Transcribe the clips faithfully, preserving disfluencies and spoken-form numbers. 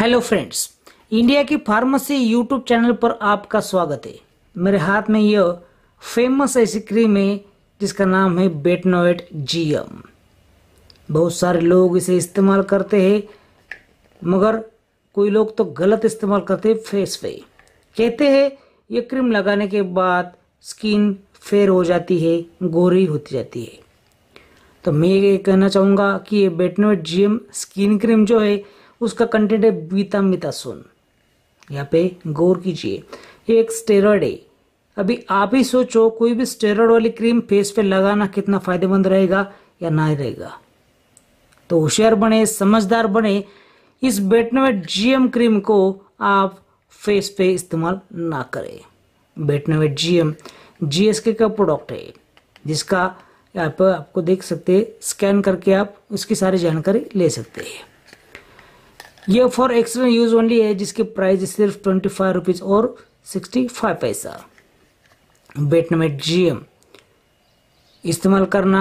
Hello friends, India की pharmacy YouTube channel पर आपका स्वागत है। मेरे हाथ में यह फेमस ऐसी क्रीम है जिसका नाम है बेटनोवेट जीएम। बहुत सारे लोग इसे इस्तेमाल करते हैं, मगर कोई लोग तो गलत इस्तेमाल करते हैं। फेस पे कहते हैं ये क्रीम लगाने के बाद स्किन फेयर हो जाती है, गोरी होती जाती है। तो मैं ये कहना चाहूँगा कि ये बेटनोवेट जीएम स्किन क्रीम जो है उसका कंटेंट है बीटामेथासोन। यहाँ पे गौर कीजिए, ये एक स्टेरॉयड है। अभी आप ही सोचो, कोई भी स्टेरॉयड वाली क्रीम फेस पे लगाना कितना फायदेमंद रहेगा या ना रहेगा। तो होशियार बने, समझदार बने, इस बेटनोवेट जीएम क्रीम को आप फेस पे इस्तेमाल ना करें। बेटनोवेट जीएम जीएसके का प्रोडक्ट है, जिसका आप आपको देख सकते, स्कैन करके आप उसकी सारी जानकारी ले सकते हैं। यह फॉर एक्सटर्नल यूज ओनली है, जिसकी प्राइस सिर्फ ट्वेंटी फाइव रुपीज और सिक्सटी फाइव पैसा। बेटनोवेट जीएम इस्तेमाल करना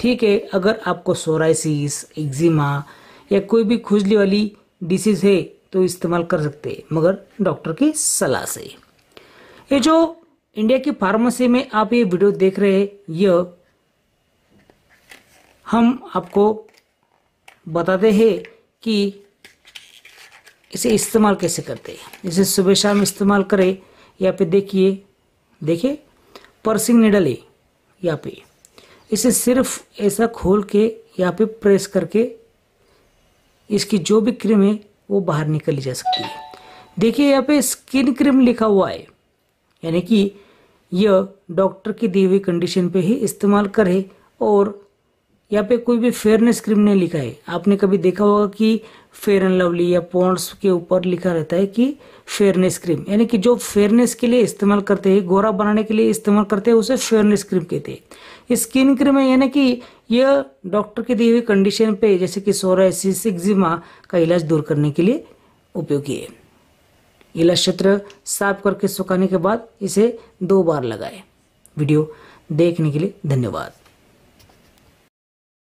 ठीक है अगर आपको सोराइसिस, एक्जिमा या कोई भी खुजली वाली डिसीज है तो इस्तेमाल कर सकते हैं, मगर डॉक्टर की सलाह से। ये जो इंडिया की फार्मेसी में आप ये वीडियो देख रहे हैं, यह हम आपको बताते हैं कि इसे इस्तेमाल कैसे करते हैं। इसे सुबह शाम इस्तेमाल करें। यहाँ पे देखिए, देखिए पर्सिंग निडल है। यहाँ पे इसे सिर्फ ऐसा खोल के यहाँ पे प्रेस करके इसकी जो भी क्रीम है वो बाहर निकली जा सकती है। देखिए यहाँ पे स्किन क्रीम लिखा हुआ है, यानी कि यह डॉक्टर की दी हुई कंडीशन पे ही इस्तेमाल करें। और यहाँ पे कोई भी फेयरनेस क्रीम नहीं लिखा है। आपने कभी देखा होगा कि फेयर एंड लवली या पॉन्ड्स के ऊपर लिखा रहता है कि फेयरनेस क्रीम, यानी कि जो फेयरनेस के लिए इस्तेमाल करते हैं, गोरा बनाने के लिए इस्तेमाल करते हैं, उसे फेयरनेस क्रीम कहते हैं। ये स्किन क्रीम है, यानी कि यह डॉक्टर की दी हुई कंडीशन पे, जैसे कि सोराइसिस, एक्जिमा का इलाज दूर करने के लिए उपयोगी है। इलाज क्षेत्र साफ करके सुखाने के बाद इसे दो बार लगाए। वीडियो देखने के लिए धन्यवाद।